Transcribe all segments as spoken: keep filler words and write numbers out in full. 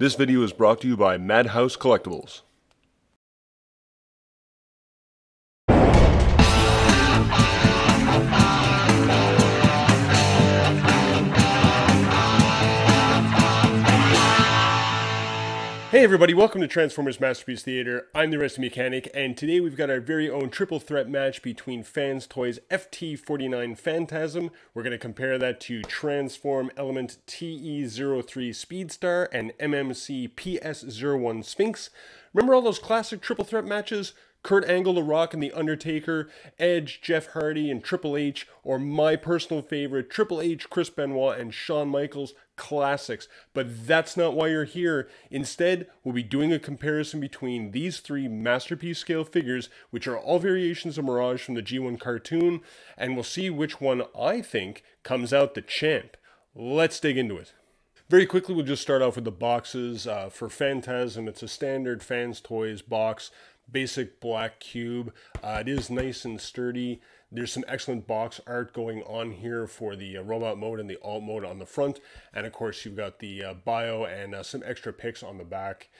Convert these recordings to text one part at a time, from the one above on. This video is brought to you by Madhouse Collectibles. Hey everybody, welcome to Transformers Masterpiece Theater. I'm the Rusty Mechanic, and today we've got our very own triple threat match between Fans Toys F T forty-nine Phantasm. We're going to compare that to Transform Element T E zero three Speedstar and M M C P S zero one Sphinx. Remember all those classic triple threat matches? Kurt Angle, The Rock, and The Undertaker, Edge, Jeff Hardy, and Triple H, or my personal favorite, Triple H, Chris Benoit, and Shawn Michaels, classics. But that's not why you're here. Instead, we'll be doing a comparison between these three masterpiece scale figures, which are all variations of Mirage from the G one cartoon, and we'll see which one I think comes out the champ. Let's dig into it. Very quickly, we'll just start off with the boxes. Uh, for Phantasm, it's a standard Fans Toys box. Basic black cube. Uh, it is nice and sturdy. There's some excellent box art going on here for the uh, robot mode and the alt mode on the front. And of course, you've got the uh, bio and uh, some extra pics on the back.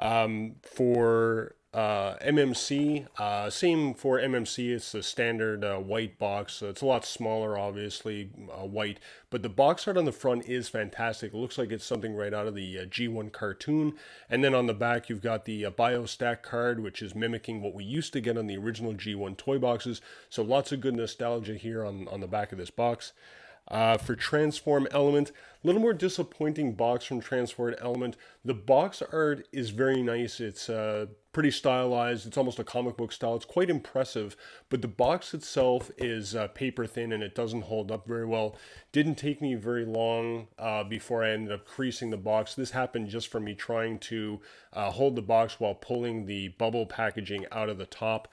Um, for uh, M M C, uh, same for M M C, it's the standard uh, white box. So it's a lot smaller, obviously, uh, white. But the box art on the front is fantastic. It looks like it's something right out of the uh, G one cartoon. And then on the back, you've got the uh, bio stack card, which is mimicking what we used to get on the original G one toy boxes. So lots of good nostalgia here on, on the back of this box. Uh, for Transform Element, a little more disappointing box from Transform Element. The box art is very nice. It's uh, pretty stylized. It's almost a comic book style. It's quite impressive, but the box itself is uh, paper thin and it doesn't hold up very well. Didn't take me very long uh, before I ended up creasing the box. This happened just from me trying to uh, hold the box while pulling the bubble packaging out of the top.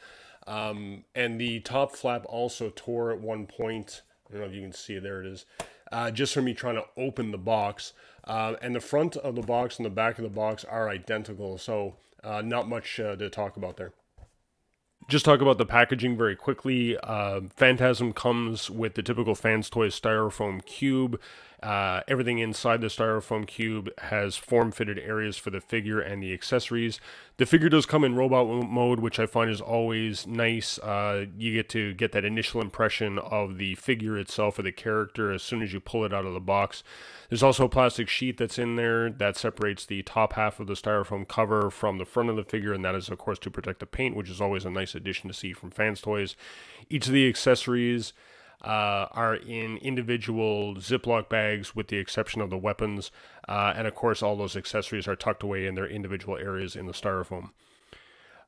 Um, and the top flap also tore at one point. I don't know if you can see, there it is, uh, just for me trying to open the box. Uh, and the front of the box and the back of the box are identical, so uh, not much uh, to talk about there. Just talk about the packaging very quickly. Uh, Phantasm comes with the typical Fans Toys styrofoam cube. Uh, everything inside the styrofoam cube has form-fitted areas for the figure and the accessories. The figure does come in robot mode, which I find is always nice. Uh, you get to get that initial impression of the figure itself or the character as soon as you pull it out of the box. There's also a plastic sheet that's in there that separates the top half of the styrofoam cover from the front of the figure, and that is, of course, to protect the paint, which is always a nice addition to see from Fans Toys. Each of the accessories uh, are in individual Ziploc bags with the exception of the weapons, uh, and of course all those accessories are tucked away in their individual areas in the styrofoam.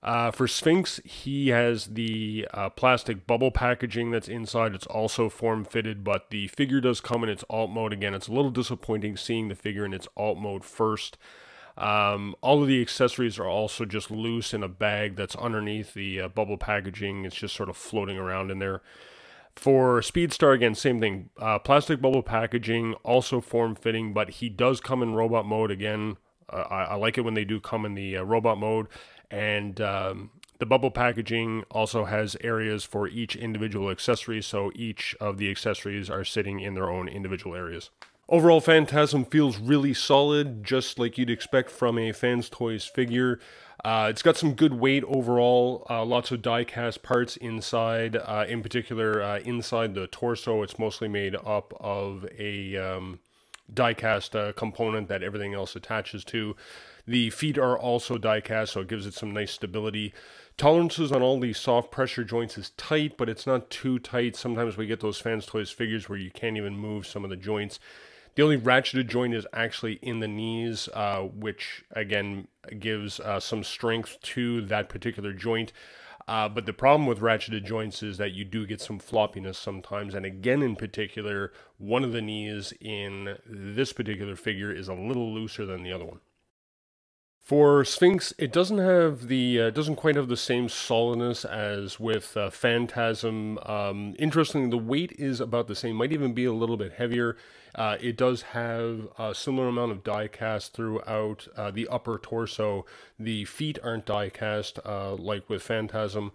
Uh, for Sphinx, he has the uh, plastic bubble packaging that's inside. It's also form-fitted, but the figure does come in its alt mode. Again, it's a little disappointing seeing the figure in its alt mode first. Um, all of the accessories are also just loose in a bag that's underneath the uh, bubble packaging. It's just sort of floating around in there. For Speedstar, again, same thing. Uh, plastic bubble packaging, also form-fitting, but he does come in robot mode. Again, uh, I, I like it when they do come in the uh, robot mode. And um, the bubble packaging also has areas for each individual accessory, so each of the accessories are sitting in their own individual areas. Overall, Phantasm feels really solid, just like you'd expect from a Fans Toys figure. Uh, it's got some good weight overall, uh, lots of die-cast parts inside, uh, in particular uh, inside the torso. It's mostly made up of a um, die-cast uh, component that everything else attaches to. The feet are also die-cast, so it gives it some nice stability. Tolerances on all these soft pressure joints is tight, but it's not too tight. Sometimes we get those Fans Toys figures where you can't even move some of the joints. The only ratcheted joint is actually in the knees, uh, which, again, gives uh, some strength to that particular joint. Uh, but the problem with ratcheted joints is that you do get some floppiness sometimes. And again, in particular, one of the knees in this particular figure is a little looser than the other one. For Sphinx, it doesn't have the uh, doesn't quite have the same solidness as with uh, Phantasm. Um, interestingly, the weight is about the same; might even be a little bit heavier. Uh, it does have a similar amount of die cast throughout uh, the upper torso. The feet aren't die cast uh, like with Phantasm.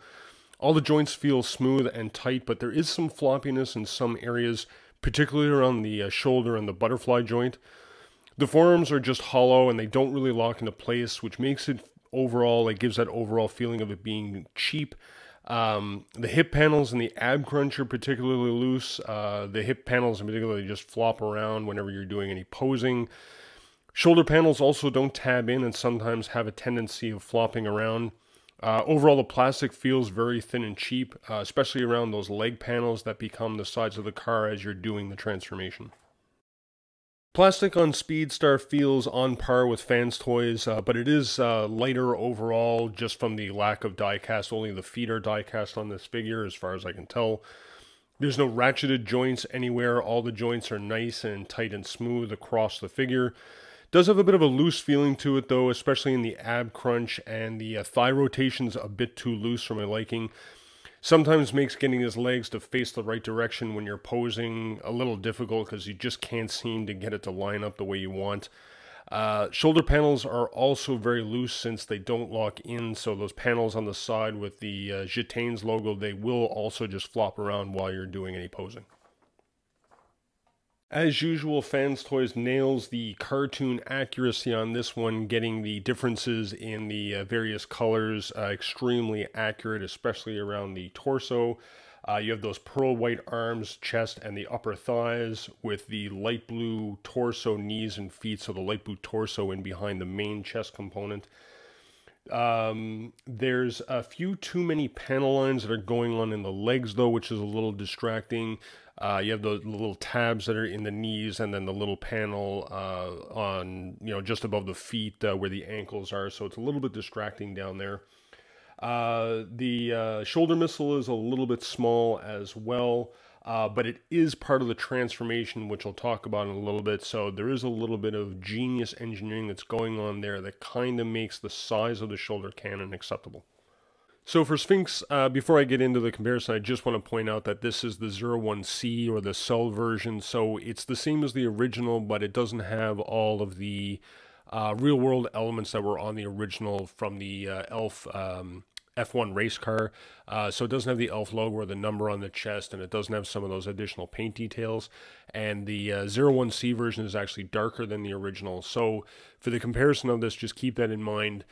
All the joints feel smooth and tight, but there is some floppiness in some areas, particularly around the uh, shoulder and the butterfly joint. The forearms are just hollow and they don't really lock into place, which makes it overall, like, gives that overall feeling of it being cheap. Um, the hip panels and the ab crunch are particularly loose. Uh, the hip panels in particular just flop around whenever you're doing any posing. Shoulder panels also don't tab in and sometimes have a tendency of flopping around. Uh, overall, the plastic feels very thin and cheap, uh, especially around those leg panels that become the sides of the car as you're doing the transformation. Plastic on Speedstar feels on par with Fans Toys, uh, but it is uh, lighter overall just from the lack of die cast. Only the feet are die cast on this figure as far as I can tell. There's no ratcheted joints anywhere. All the joints are nice and tight and smooth across the figure. Does have a bit of a loose feeling to it though, especially in the ab crunch, and the uh, thigh rotation's a bit too loose for my liking. Sometimes makes getting his legs to face the right direction when you're posing a little difficult because you just can't seem to get it to line up the way you want. Uh, shoulder panels are also very loose since they don't lock in, so those panels on the side with the uh, Gitanes logo, they will also just flop around while you're doing any posing. As usual, Fans Toys nails the cartoon accuracy on this one, getting the differences in the uh, various colors uh, extremely accurate, especially around the torso. Uh, you have those pearl white arms, chest, and the upper thighs with the light blue torso, knees, and feet, so the light blue torso in behind the main chest component. Um, there's a few too many panel lines that are going on in the legs though, which is a little distracting. Uh, you have those little tabs that are in the knees, and then the little panel uh, on, you know, just above the feet uh, where the ankles are. So it's a little bit distracting down there. Uh, the uh, shoulder missile is a little bit small as well, uh, but it is part of the transformation, which I'll talk about in a little bit. So there is a little bit of genius engineering that's going on there that kind of makes the size of the shoulder cannon acceptable. So for Sphinx, uh, before I get into the comparison, I just want to point out that this is the zero one C or the Cell version, so it's the same as the original, but it doesn't have all of the uh, real-world elements that were on the original from the uh, E L F um, F one race car. Uh, so it doesn't have the E L F logo or the number on the chest, and it doesn't have some of those additional paint details. And the uh, zero one C version is actually darker than the original. So for the comparison of this, just keep that in mind.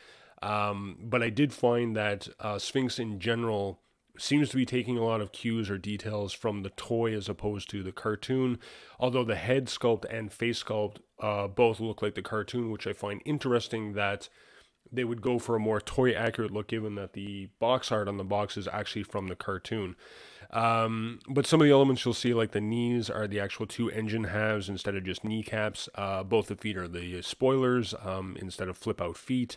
Um, but I did find that uh, Sphinx in general seems to be taking a lot of cues or details from the toy as opposed to the cartoon, although the head sculpt and face sculpt uh, both look like the cartoon, which I find interesting that they would go for a more toy accurate look given that the box art on the box is actually from the cartoon. Um, but some of the elements you'll see, like the knees, are the actual two engine halves instead of just kneecaps. Uh, both the feet are the spoilers um, instead of flip out feet.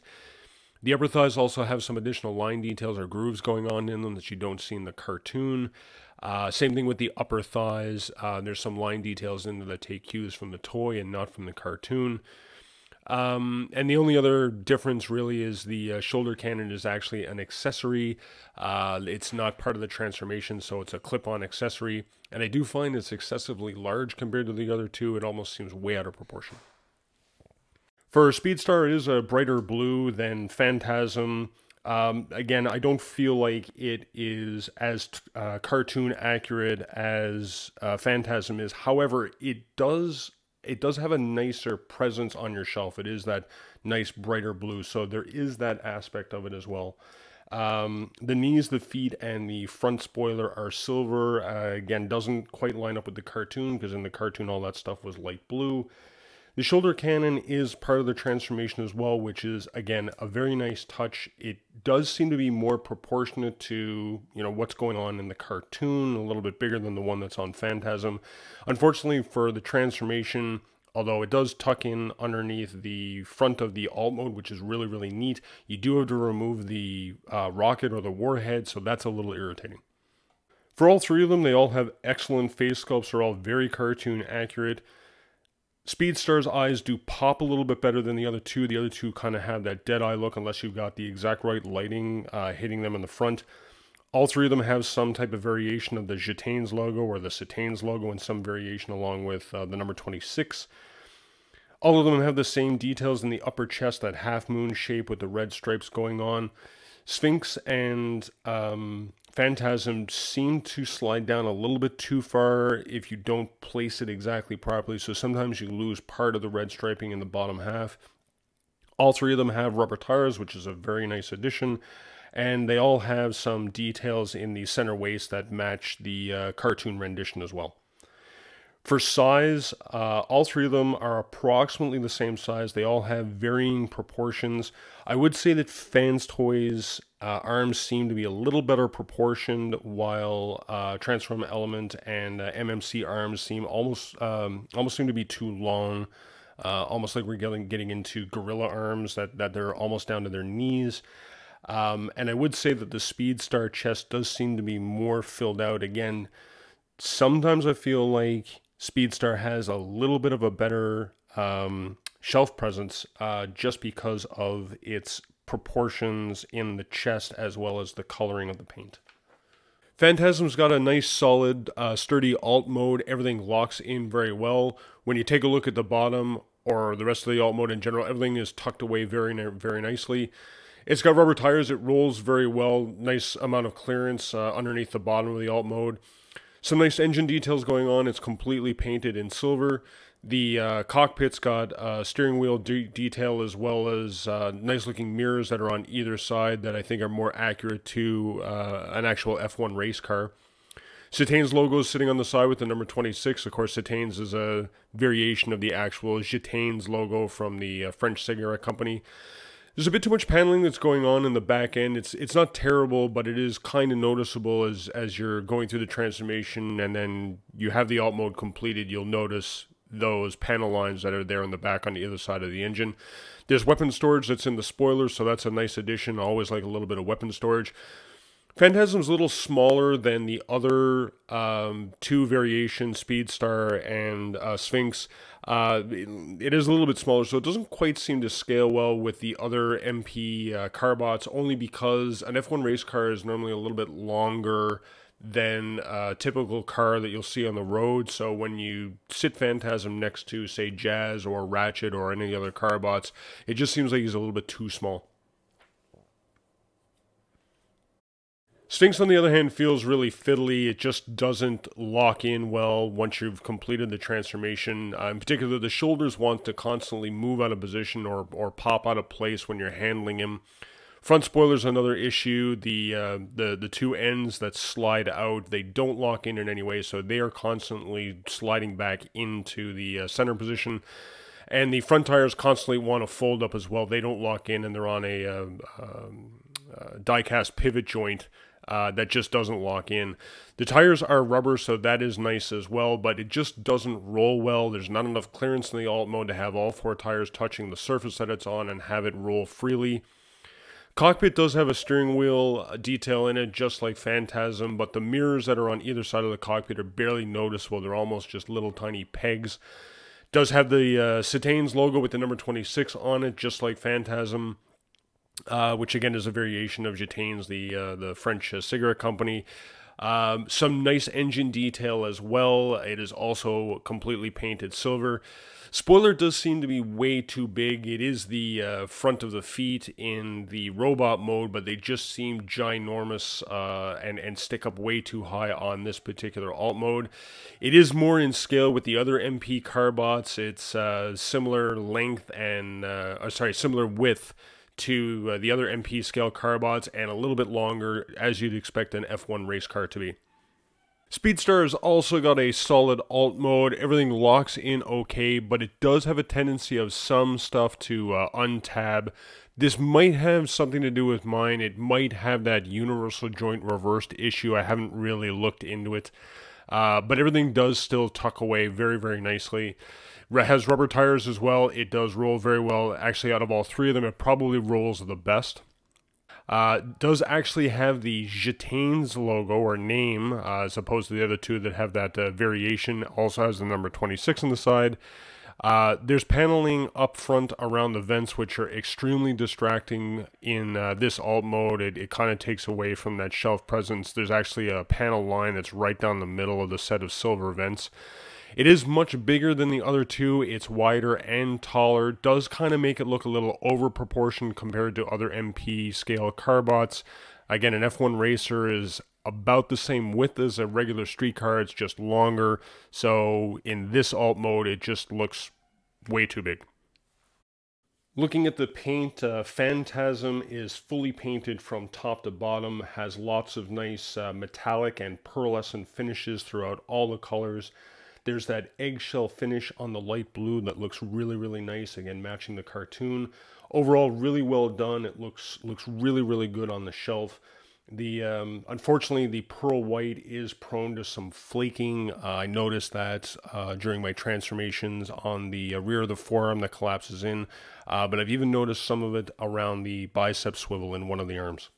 The upper thighs also have some additional line details or grooves going on in them that you don't see in the cartoon. Uh, same thing with the upper thighs. Uh, there's some line details in there that take cues from the toy and not from the cartoon. Um, and the only other difference really is the uh, shoulder cannon is actually an accessory. Uh, it's not part of the transformation, so it's a clip-on accessory. And I do find it's excessively large compared to the other two. It almost seems way out of proportion. For Speedstar, it is a brighter blue than Phantasm. Um, again, I don't feel like it is as uh, cartoon accurate as uh, Phantasm is. However, it does it does have a nicer presence on your shelf. It is that nice brighter blue, so there is that aspect of it as well. Um, the knees, the feet, and the front spoiler are silver. Uh, again, doesn't quite line up with the cartoon because in the cartoon, all that stuff was light blue. The shoulder cannon is part of the transformation as well, which is, again, a very nice touch. It does seem to be more proportionate to, you know, what's going on in the cartoon, a little bit bigger than the one that's on Phantasm. Unfortunately for the transformation, although it does tuck in underneath the front of the alt mode, which is really, really neat, you do have to remove the uh, rocket or the warhead, so that's a little irritating. For all three of them, they all have excellent face sculpts, they're all very cartoon accurate. Speedstar's eyes do pop a little bit better than the other two. The other two kind of have that dead-eye look unless you've got the exact right lighting uh, hitting them in the front. All three of them have some type of variation of the Gitanes logo or the Citanes logo and some variation along with uh, the number twenty-six. All of them have the same details in the upper chest, that half-moon shape with the red stripes going on. Sphinx and um, Phantasm seemed to slide down a little bit too far if you don't place it exactly properly, so sometimes you lose part of the red striping in the bottom half. All three of them have rubber tires, which is a very nice addition, and they all have some details in the center waist that match the uh, cartoon rendition as well. For size, uh, all three of them are approximately the same size. They all have varying proportions. I would say that Fans Toys uh, arms seem to be a little better proportioned, while uh, Transform Element and uh, M M C arms seem almost um, almost seem to be too long, uh, almost like we're getting getting into gorilla arms that that they're almost down to their knees. Um, and I would say that the Speedstar chest does seem to be more filled out. Again, sometimes I feel like Speedstar has a little bit of a better um, shelf presence uh, just because of its proportions in the chest as well as the coloring of the paint. Phantasm's got a nice solid uh, sturdy alt mode. Everything locks in very well. When you take a look at the bottom or the rest of the alt mode in general, everything is tucked away very, very nicely. It's got rubber tires. It rolls very well. Nice amount of clearance uh, underneath the bottom of the alt mode. Some nice engine details going on. It's completely painted in silver. The uh, cockpit's got uh, steering wheel de detail as well as uh, nice looking mirrors that are on either side that I think are more accurate to uh, an actual F one race car. Gitanes logo is sitting on the side with the number twenty-six. Of course, Gitanes is a variation of the actual Gitanes logo from the uh, French cigarette company. There's a bit too much paneling that's going on in the back end. It's it's not terrible, but it is kind of noticeable as, as you're going through the transformation and then you have the alt mode completed. You'll notice those panel lines that are there in the back on the other side of the engine. There's weapon storage that's in the spoilers, so that's a nice addition. I always like a little bit of weapon storage. Phantasm's a little smaller than the other um, two variations, Speedstar and uh, Sphinx. Uh, it is a little bit smaller, so it doesn't quite seem to scale well with the other M P uh, car bots, only because an F one race car is normally a little bit longer than a typical car that you'll see on the road. So when you sit Phantasm next to, say, Jazz or Ratchet or any other car bots, it just seems like he's a little bit too small. Sphinx, on the other hand, feels really fiddly. It just doesn't lock in well once you've completed the transformation. Uh, in particular, the shoulders want to constantly move out of position or, or pop out of place when you're handling him. Front spoiler's another issue. The, uh, the, the two ends that slide out, they don't lock in in any way, so they are constantly sliding back into the uh, center position. And the front tires constantly want to fold up as well. They don't lock in, and they're on a uh, um, uh, die-cast pivot joint. Uh, that just doesn't lock in. The tires are rubber, so that is nice as well, but it just doesn't roll well. There's not enough clearance in the alt mode to have all four tires touching the surface that it's on and have it roll freely. Cockpit does have a steering wheel detail in it, just like Phantasm, but the mirrors that are on either side of the cockpit are barely noticeable. They're almost just little tiny pegs. Does have the uh, Gitanes logo with the number twenty-six on it, just like Phantasm. Uh, which again is a variation of Gitanes, the uh, the French uh, cigarette company. Um, some nice engine detail as well. It is also completely painted silver. Spoiler does seem to be way too big. It is the uh, front of the feet in the robot mode, but they just seem ginormous uh, and, and stick up way too high on this particular alt mode. It is more in scale with the other M P car bots. It's uh, similar length and, uh, or sorry, similar width to uh, the other M P scale car bots, and a little bit longer, as you'd expect an F one race car to be. Speedstar has also got a solid alt mode. Everything locks in okay, but it does have a tendency of some stuff to uh, untab. This might have something to do with mine. It might have that universal joint reversed issue. I haven't really looked into it. Uh, but everything does still tuck away very, very nicely. It has rubber tires as well. It does roll very well. Actually, out of all three of them, it probably rolls the best. Uh, does actually have the Gitanes logo or name, uh, as opposed to the other two that have that uh, variation. Also has the number twenty-six on the side. Uh, there's paneling up front around the vents, which are extremely distracting in uh, this alt mode. It, it kind of takes away from that shelf presence. There's actually a panel line that's right down the middle of the set of silver vents. It is much bigger than the other two. It's wider and taller. Does kind of make it look a little over-proportioned compared to other M P scale car bots. Again, an F one racer is about the same width as a regular streetcar. It's just longer. So in this alt mode, it just looks way too big. Looking at the paint, uh, Phantasm is fully painted from top to bottom, has lots of nice uh, metallic and pearlescent finishes throughout all the colors. There's that eggshell finish on the light blue that looks really, really nice, again, matching the cartoon. Overall, really well done. It looks, looks really, really good on the shelf. The um, unfortunately, the pearl white is prone to some flaking. Uh, I noticed that uh, during my transformations on the uh, rear of the forearm that collapses in, uh, but I've even noticed some of it around the bicep swivel in one of the arms.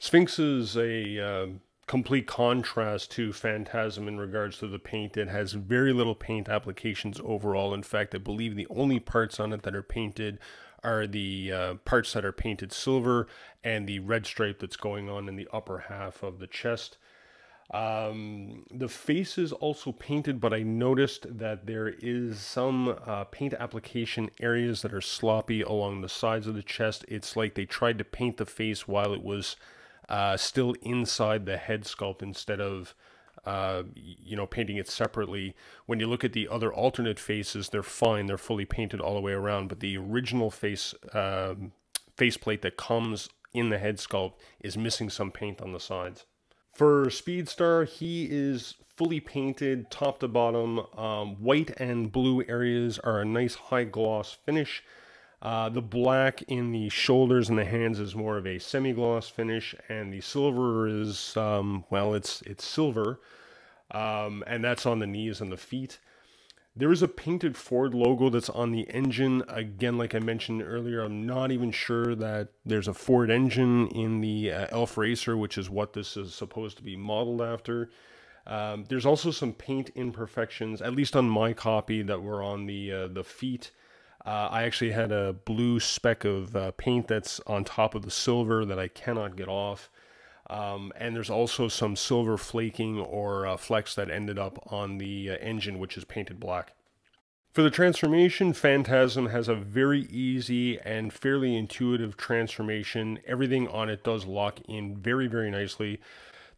Sphinx is a uh, complete contrast to Phantasm in regards to the paint. It has very little paint applications overall. In fact, I believe the only parts on it that are painted are the uh, parts that are painted silver and the red stripe that's going on in the upper half of the chest. Um, the face is also painted, but I noticed that there is some uh, paint application areas that are sloppy along the sides of the chest. It's like they tried to paint the face while it was uh, still inside the head sculpt instead of Uh, you know, painting it separately. When you look at the other alternate faces, they're fine. They're fully painted all the way around, but the original face uh, faceplate that comes in the head sculpt is missing some paint on the sides. For Speedstar, he is fully painted top to bottom. Um, white and blue areas are a nice high gloss finish. Uh, the black in the shoulders and the hands is more of a semi-gloss finish, and the silver is, um, well, it's it's silver, um, and that's on the knees and the feet. There is a painted Ford logo that's on the engine. Again, like I mentioned earlier, I'm not even sure that there's a Ford engine in the uh, E L F Racer, which is what this is supposed to be modeled after. Um, there's also some paint imperfections, at least on my copy, that were on the uh, the feet. Uh, I actually had a blue speck of uh, paint that's on top of the silver that I cannot get off. Um, and there's also some silver flaking or uh, flecks that ended up on the uh, engine, which is painted black. For the transformation, Phantasm has a very easy and fairly intuitive transformation. Everything on it does lock in very, very nicely.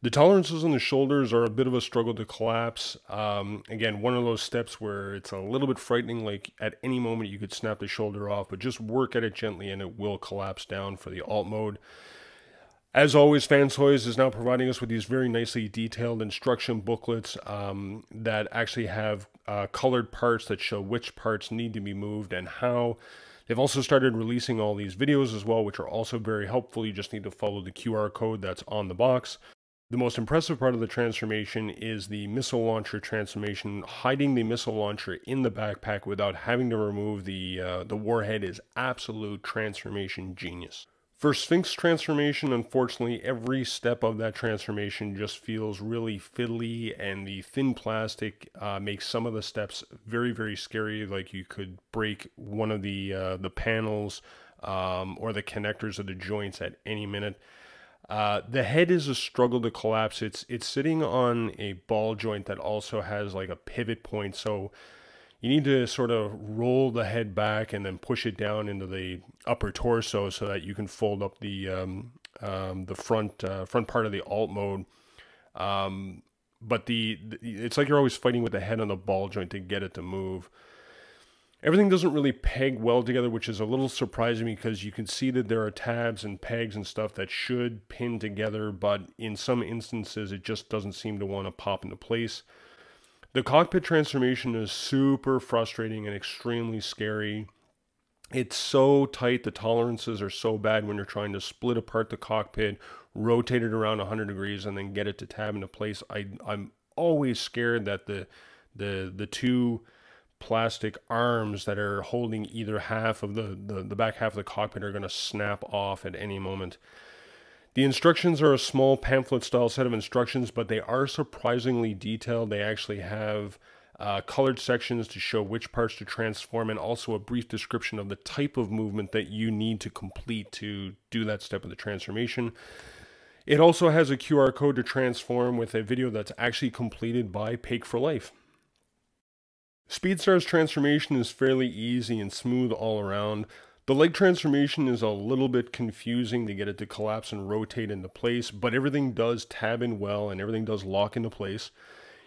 The tolerances on the shoulders are a bit of a struggle to collapse. Um, again, one of those steps where it's a little bit frightening, like at any moment you could snap the shoulder off, but just work at it gently and it will collapse down for the alt mode. As always, Fans Toys is now providing us with these very nicely detailed instruction booklets um, that actually have uh, colored parts that show which parts need to be moved and how. They've also started releasing all these videos as well, which are also very helpful. You just need to follow the Q R code that's on the box. The most impressive part of the transformation is the missile launcher transformation. Hiding the missile launcher in the backpack without having to remove the, uh, the warhead is absolute transformation genius. For Sphinx transformation, unfortunately, every step of that transformation just feels really fiddly, and the thin plastic uh, makes some of the steps very, very scary. Like you could break one of the, uh, the panels um, or the connectors of the joints at any minute. Uh, the head is a struggle to collapse. It's it's sitting on a ball joint that also has like a pivot point, so you need to sort of roll the head back and then push it down into the upper torso so that you can fold up the um, um, the front uh, front part of the alt mode. Um, but the, the it's like you're always fighting with the head on the ball joint to get it to move. Everything doesn't really peg well together, which is a little surprising because you can see that there are tabs and pegs and stuff that should pin together, but in some instances it just doesn't seem to want to pop into place. The cockpit transformation is super frustrating and extremely scary. It's so tight, the tolerances are so bad when you're trying to split apart the cockpit, rotate it around one hundred degrees, and then get it to tab into place. I, I'm always scared that the, the, the two plastic arms that are holding either half of the, the, the back half of the cockpit are going to snap off at any moment. The instructions are a small pamphlet style set of instructions, but they are surprisingly detailed. They actually have uh, colored sections to show which parts to transform, and also a brief description of the type of movement that you need to complete to do that step of the transformation. It also has a Q R code to transform with a video that's actually completed by Pake for Life. Speedstar's transformation is fairly easy and smooth all around. The leg transformation is a little bit confusing to get it to collapse and rotate into place, but everything does tab in well and everything does lock into place.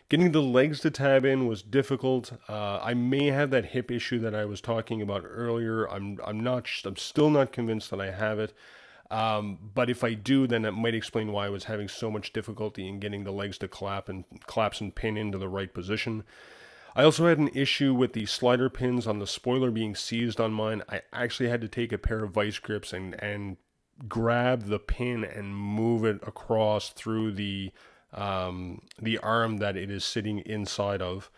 Getting the legs to tab in was difficult. Uh, I may have that hip issue that I was talking about earlier. I'm I'm not I'm still not convinced that I have it, um, but if I do, then that might explain why I was having so much difficulty in getting the legs to collapse and collapse and pin into the right position. I also had an issue with the slider pins on the spoiler being seized on mine. I actually had to take a pair of vice grips and and grab the pin and move it across through the. Um, the arm that it is sitting inside of.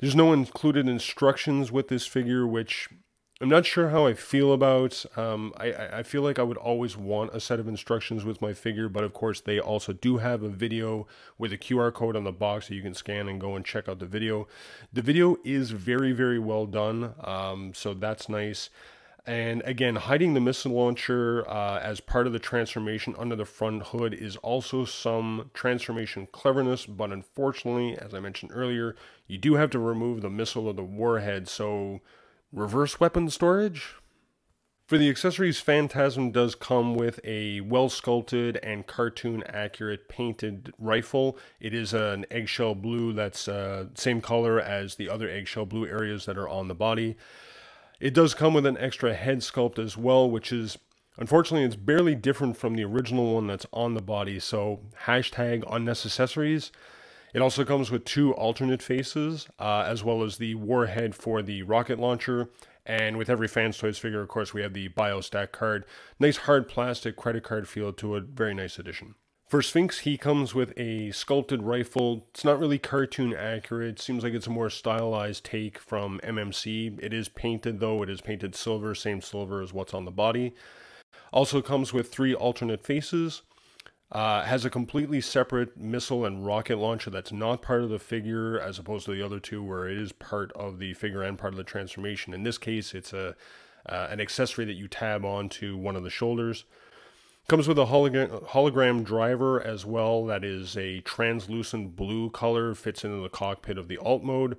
There's no included instructions with this figure, which I'm not sure how I feel about. Um, I, I feel like I would always want a set of instructions with my figure, but of course they also do have a video with a Q R code on the box that you can scan and go and check out the video. The video is very, very well done, um, so that's nice. And again, hiding the missile launcher uh, as part of the transformation under the front hood is also some transformation cleverness, but unfortunately, as I mentioned earlier, you do have to remove the missile or the warhead, so reverse weapon storage? For the accessories, Phantasm does come with a well-sculpted and cartoon-accurate painted rifle. It is an eggshell blue that's uh, same color as the other eggshell blue areas that are on the body. It does come with an extra head sculpt as well, which is, unfortunately, it's barely different from the original one that's on the body, so hashtag unnecessaries. It also comes with two alternate faces, uh, as well as the warhead for the rocket launcher. And with every Fans Toys figure, of course, we have the BioStack card. Nice hard plastic credit card feel to it. Very nice addition. For Sphinx, he comes with a sculpted rifle. It's not really cartoon accurate. Seems like it's a more stylized take from M M C. It is painted though. It is painted silver, same silver as what's on the body. Also comes with three alternate faces. Uh, has a completely separate missile and rocket launcher that's not part of the figure, as opposed to the other two where it is part of the figure and part of the transformation. In this case, it's a uh, an accessory that you tab onto one of the shoulders. Comes with a hologram driver as well, that is a translucent blue color, fits into the cockpit of the alt mode.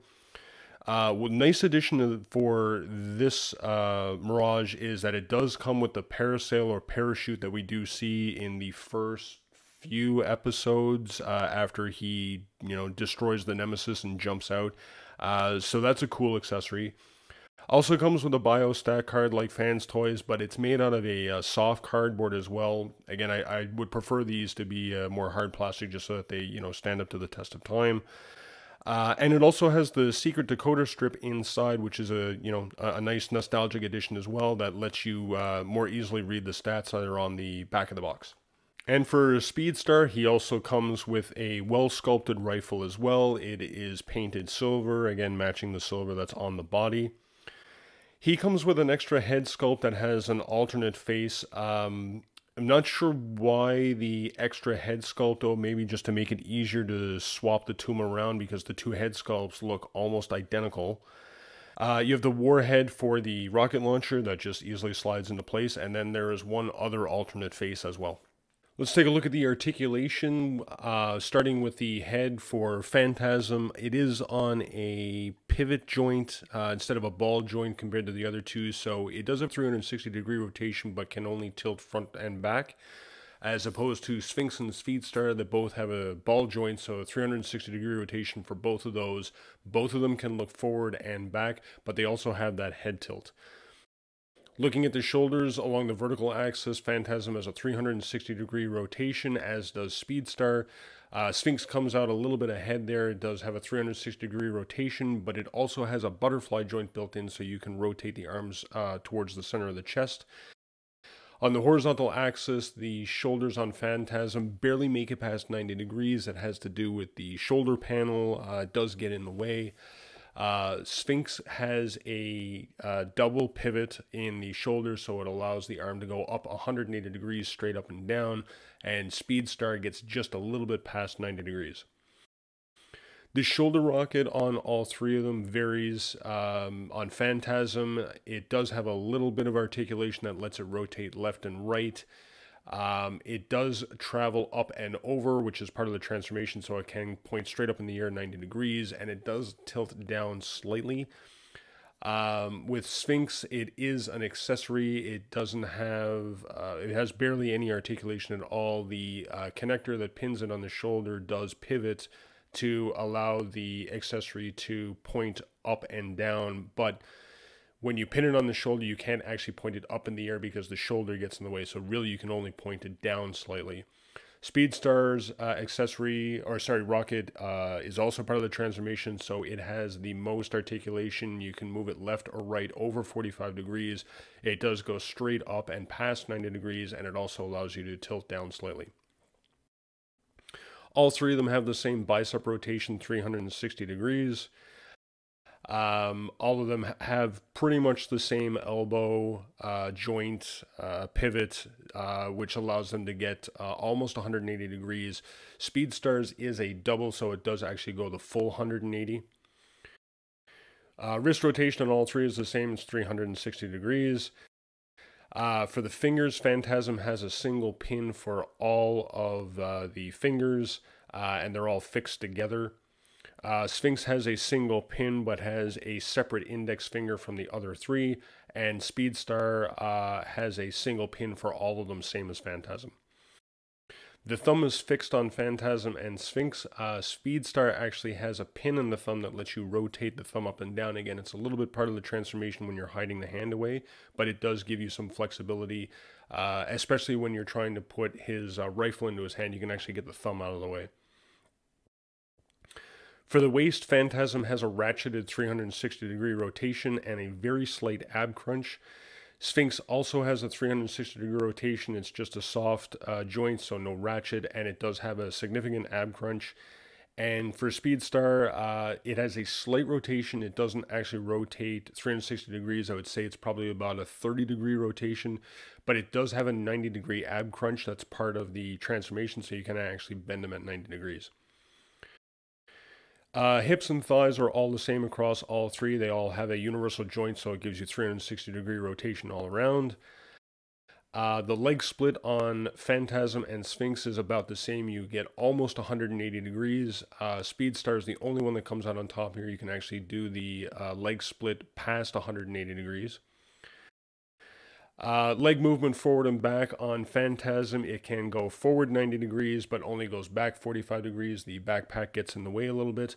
Uh, well, nice addition for this uh, Mirage is that it does come with the parasail or parachute that we do see in the first few episodes uh, after he, you know, destroys the Nemesis and jumps out. Uh, so that's a cool accessory. Also comes with a BioStack card like Fans Toys, but it's made out of a uh, soft cardboard as well. Again, I, I would prefer these to be uh, more hard plastic just so that they, you know, stand up to the test of time. Uh, and it also has the secret decoder strip inside, which is a, you know, a, a nice nostalgic addition as well that lets you uh, more easily read the stats that are on the back of the box. And for Speedstar, he also comes with a well-sculpted rifle as well. It is painted silver, again matching the silver that's on the body. He comes with an extra head sculpt that has an alternate face. Um, I'm not sure why the extra head sculpt, though, maybe just to make it easier to swap the two around because the two head sculpts look almost identical. Uh, you have the warhead for the rocket launcher that just easily slides into place, and then there is one other alternate face as well. Let's take a look at the articulation, uh, starting with the head for Phantasm. It is on a pivot joint uh, instead of a ball joint compared to the other two, so it does have three hundred sixty degree rotation but can only tilt front and back, as opposed to Sphinx and Speedstar that both have a ball joint, so three hundred sixty degree rotation for both of those. Both of them can look forward and back, but they also have that head tilt. Looking at the shoulders along the vertical axis, Phantasm has a three hundred sixty degree rotation, as does Speedstar. Uh, Sphinx comes out a little bit ahead there. It does have a three hundred sixty degree rotation, but it also has a butterfly joint built in, so you can rotate the arms uh, towards the center of the chest. On the horizontal axis, the shoulders on Phantasm barely make it past ninety degrees. That has to do with the shoulder panel. Uh, it does get in the way. Uh, Sphinx has a uh, double pivot in the shoulder, so it allows the arm to go up one hundred eighty degrees straight up and down, and Speedstar gets just a little bit past ninety degrees. The shoulder rocket on all three of them varies. Um, on Phantasm, it does have a little bit of articulation that lets it rotate left and right. Um, it does travel up and over, which is part of the transformation, so it can point straight up in the air ninety degrees, and it does tilt down slightly. Um, with Sphinx, it is an accessory. It doesn't have, uh, it has barely any articulation at all. The uh, connector that pins it on the shoulder does pivot to allow the accessory to point up and down, but when you pin it on the shoulder, you can't actually point it up in the air because the shoulder gets in the way, so really you can only point it down slightly. Speedstar's uh, accessory, or sorry, Rocket, uh, is also part of the transformation, so it has the most articulation. You can move it left or right over forty-five degrees. It does go straight up and past ninety degrees, and it also allows you to tilt down slightly. All three of them have the same bicep rotation, three hundred sixty degrees. Um, all of them have pretty much the same elbow uh, joint uh, pivot, uh, which allows them to get uh, almost one hundred eighty degrees. Speedstar's is a double, so it does actually go the full one hundred eighty. Uh, wrist rotation on all three is the same, it's three hundred sixty degrees. Uh, for the fingers, Phantasm has a single pin for all of uh, the fingers, uh, and they're all fixed together. Uh, Sphinx has a single pin but has a separate index finger from the other three, and Speedstar uh, has a single pin for all of them, same as Phantasm. The thumb is fixed on Phantasm and Sphinx. Uh, Speedstar actually has a pin in the thumb that lets you rotate the thumb up and down. Again, it's a little bit part of the transformation when you're hiding the hand away, but it does give you some flexibility, uh, especially when you're trying to put his uh, rifle into his hand. You can actually get the thumb out of the way. For the waist, Phantasm has a ratcheted three hundred sixty degree rotation and a very slight ab crunch. Sphinx also has a three hundred sixty degree rotation. It's just a soft uh, joint, so no ratchet, and it does have a significant ab crunch. And for Speedstar, uh, it has a slight rotation. It doesn't actually rotate three hundred sixty degrees. I would say it's probably about a thirty degree rotation, but it does have a ninety degree ab crunch. That's part of the transformation, so you can actually bend them at ninety degrees. Uh, hips and thighs are all the same across all three. They all have a universal joint, so it gives you three hundred sixty degree rotation all around. Uh, the leg split on Phantasm and Sphinx is about the same. You get almost one hundred eighty degrees. Uh, Speedstar is the only one that comes out on top here. You can actually do the uh, leg split past one hundred eighty degrees. Uh, leg movement forward and back on Phantasm, it can go forward ninety degrees, but only goes back forty-five degrees. The backpack gets in the way a little bit.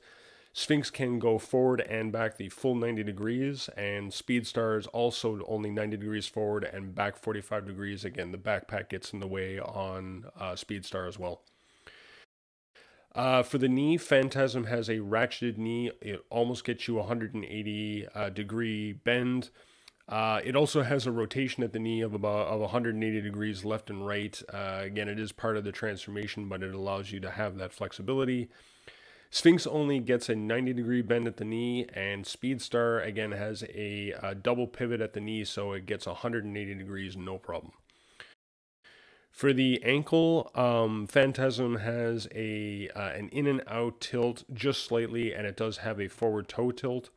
Sphinx can go forward and back the full ninety degrees, and Speedstar is also only ninety degrees forward and back forty-five degrees. Again, the backpack gets in the way on uh, Speedstar as well. Uh, for the knee, Phantasm has a ratcheted knee. It almost gets you a one hundred eighty uh, degree bend. Uh, it also has a rotation at the knee of about of one hundred eighty degrees left and right. Uh, again, it is part of the transformation, but it allows you to have that flexibility. Sphinx only gets a ninety degree bend at the knee, and Speedstar, again, has a, a double pivot at the knee, so it gets one hundred eighty degrees, no problem. For the ankle, um, Phantasm has a uh, an in and out tilt just slightly, and it does have a forward toe tilt.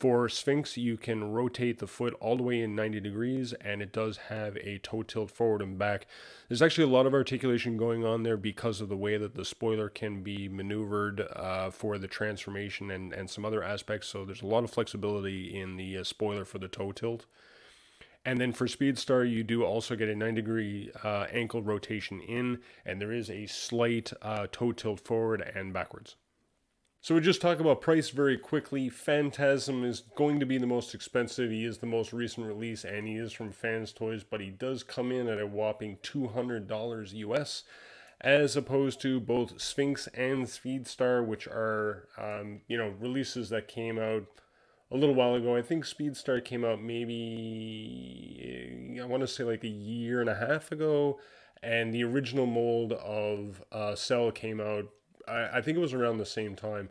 For Sphinx, you can rotate the foot all the way in ninety degrees, and it does have a toe tilt forward and back. There's actually a lot of articulation going on there because of the way that the spoiler can be maneuvered uh, for the transformation and, and some other aspects, so there's a lot of flexibility in the uh, spoiler for the toe tilt. And then for Speedstar, you do also get a ninety degree uh, ankle rotation in, and there is a slight uh, toe tilt forward and backwards. So we just talk about price very quickly. Phantasm is going to be the most expensive. He is the most recent release, and he is from Fans Toys, but he does come in at a whopping two hundred dollars U S, as opposed to both Sphinx and Speedstar, which are um, you know, releases that came out a little while ago. I think Speedstar came out maybe, I want to say like a year and a half ago, and the original mold of uh, Cell came out, I think it was around the same time.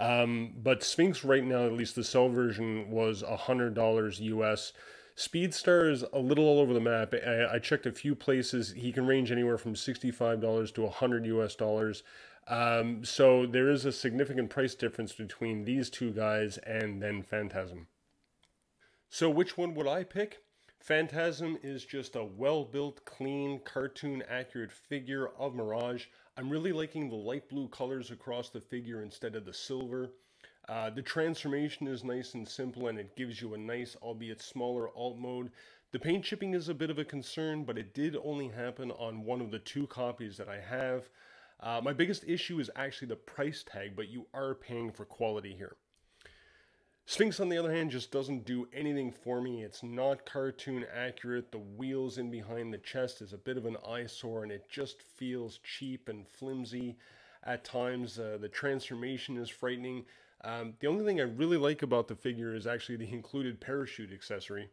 Um, but Sphinx right now, at least the Cell version, was one hundred dollars U S. Speedstar is a little all over the map. I, I checked a few places. He can range anywhere from sixty-five dollars to one hundred U S dollars. Um, so there is a significant price difference between these two guys and then Phantasm. So which one would I pick? Phantasm is just a well-built, clean, cartoon-accurate figure of Mirage. I'm really liking the light blue colors across the figure instead of the silver. Uh, the transformation is nice and simple, and it gives you a nice, albeit smaller, alt mode. The paint chipping is a bit of a concern, but it did only happen on one of the two copies that I have. Uh, my biggest issue is actually the price tag, but you are paying for quality here. Sphinx, on the other hand, just doesn't do anything for me. It's not cartoon accurate. The wheels in behind the chest is a bit of an eyesore, and it just feels cheap and flimsy at times. Uh, the transformation is frightening. Um, the only thing I really like about the figure is actually the included parachute accessory.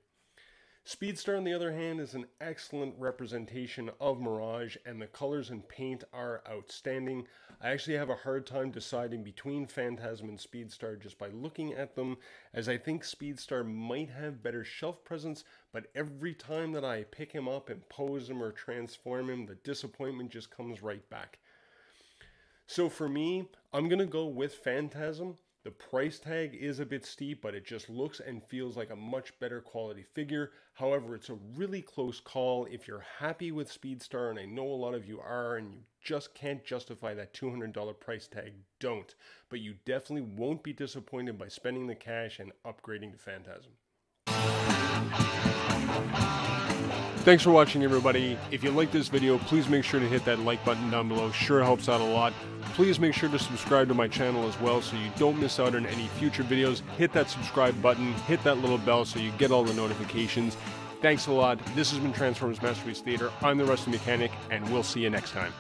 Speedstar, on the other hand, is an excellent representation of Mirage, and the colors and paint are outstanding. I actually have a hard time deciding between Phantasm and Speedstar just by looking at them, as I think Speedstar might have better shelf presence, but every time that I pick him up and pose him or transform him, the disappointment just comes right back. So for me, I'm going to go with Phantasm. The price tag is a bit steep, but it just looks and feels like a much better quality figure. However, it's a really close call. If you're happy with Speedstar, and I know a lot of you are, and you just can't justify that two hundred dollar price tag, don't. But you definitely won't be disappointed by spending the cash and upgrading to Phantasm. Thanks for watching, everybody. If you like this video, please make sure to hit that like button down below. Sure helps out a lot. Please make sure to subscribe to my channel as well so you don't miss out on any future videos. Hit that subscribe button, hit that little bell so you get all the notifications. Thanks a lot. This has been Transformers Masterpiece Theater. I'm the Rusty Mechanic, and we'll see you next time.